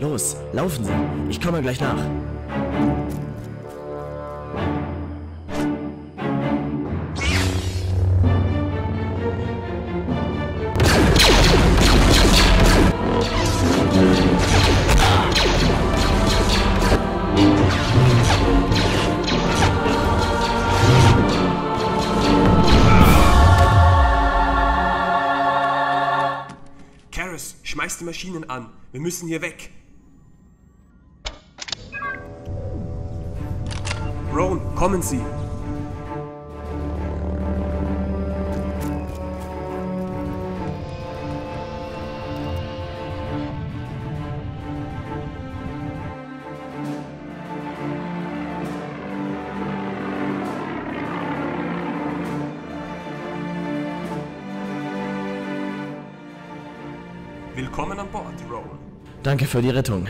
Los, laufen Sie. Ich komme gleich nach. Charis, schmeiß die Maschinen an. Wir müssen hier weg. Ron, kommen Sie! Willkommen an Bord, Ron. Danke für die Rettung.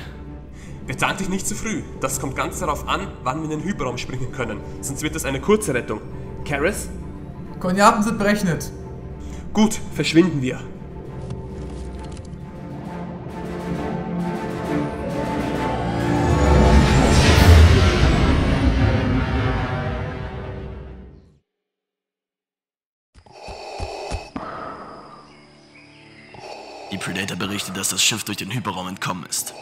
Bedank dich nicht zu früh. Das kommt ganz darauf an, wann wir in den Hyperraum springen können. Sonst wird das eine kurze Rettung. Charis? Koordinaten sind berechnet. Gut, verschwinden wir. Die Predator berichtet, dass das Schiff durch den Hyperraum entkommen ist.